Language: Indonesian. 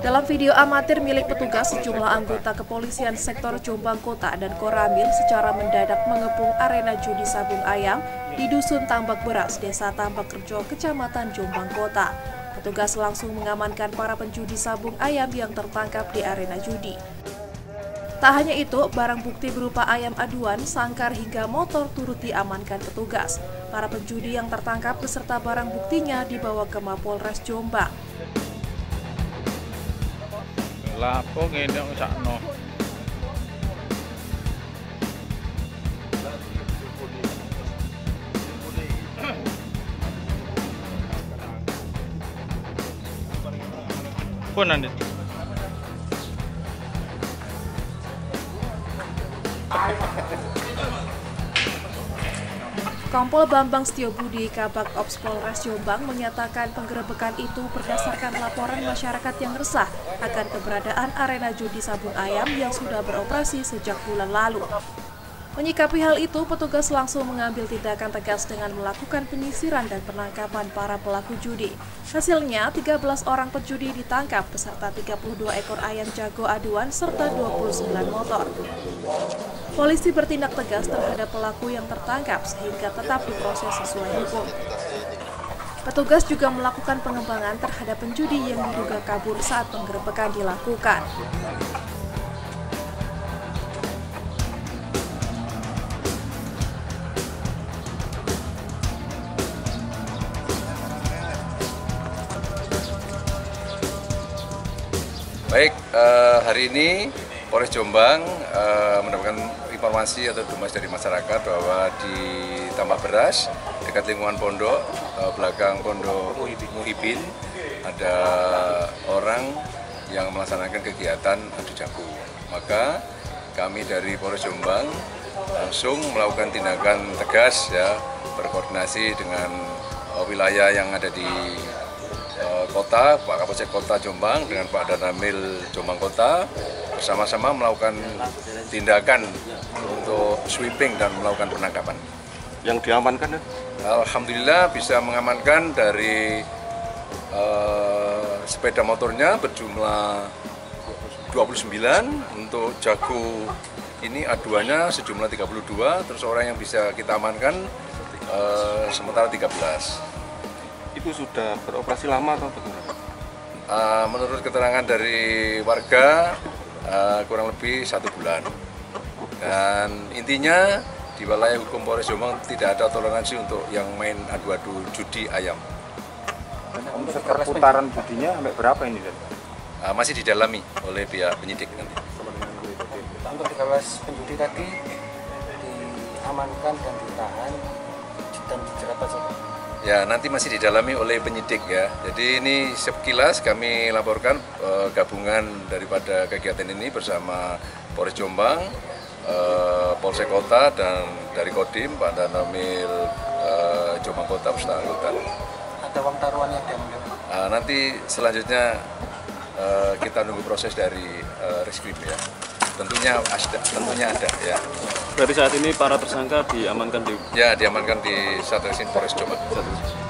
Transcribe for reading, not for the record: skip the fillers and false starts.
Dalam video amatir milik petugas, sejumlah anggota kepolisian sektor Jombang Kota dan Koramil secara mendadak mengepung arena judi sabung ayam di Dusun Tambak Beras, Desa Tambak Rejo, Kecamatan Jombang Kota. Petugas langsung mengamankan para penjudi sabung ayam yang tertangkap di arena judi. Tak hanya itu, barang bukti berupa ayam aduan, sangkar hingga motor turut diamankan petugas. Para penjudi yang tertangkap beserta barang buktinya dibawa ke Mapolres Jombang. Lapo ngene sakno. Konan itu. Kompol Bambang Setiobudi, Kabag Ops Polres Jombang, menyatakan penggerebekan itu berdasarkan laporan masyarakat yang resah akan keberadaan arena judi sabung ayam yang sudah beroperasi sejak bulan lalu. Menyikapi hal itu, petugas langsung mengambil tindakan tegas dengan melakukan penyisiran dan penangkapan para pelaku judi. Hasilnya, 13 orang penjudi ditangkap beserta 32 ekor ayam jago aduan serta 29 motor. Polisi bertindak tegas terhadap pelaku yang tertangkap sehingga tetap diproses sesuai hukum. Petugas juga melakukan pengembangan terhadap penjudi yang diduga kabur saat penggerebekan dilakukan. Baik, hari ini Polres Jombang mendapatkan informasi atau dumas dari masyarakat bahwa di Tambak Beras, dekat lingkungan pondok, belakang pondok Muhibin, ada orang yang melaksanakan kegiatan adu jagung. Maka kami dari Polres Jombang langsung melakukan tindakan tegas, ya, berkoordinasi dengan wilayah yang ada di Kota, Pak Kapolsek Kota Jombang dengan Pak Danramil Jombang Kota bersama-sama melakukan tindakan untuk sweeping dan melakukan penangkapan. Yang diamankan, ya? Alhamdulillah bisa mengamankan dari sepeda motornya berjumlah 29, untuk jago ini aduannya sejumlah 32, terus orang yang bisa kita amankan sementara 13. Itu sudah beroperasi lama atau bagaimana? Menurut keterangan dari warga kurang lebih 1 bulan. Dan intinya di wilayah hukum Polres Jombang tidak ada toleransi untuk yang main adu-adu judi ayam. Untuk perputaran judinya sampai berapa ini? Masih didalami oleh pihak penyidik nanti. Untuk 13 penjudi tadi diamankan dan ditahan dan dijerat pasal. Ya, nanti masih didalami oleh penyidik, ya. Jadi ini sekilas kami laporkan gabungan daripada kegiatan ini bersama Polres Jombang, Polsek Kota, dan dari Kodim, Pak Danramil Jombang Kota beserta anggota. Ada uang taruhan yang diambil? Nanti selanjutnya kita nunggu proses dari reskrim, ya. Tentunya ada, ya. Berarti saat ini para tersangka diamankan di? Ya, diamankan di Satreskrim Polres Jombang.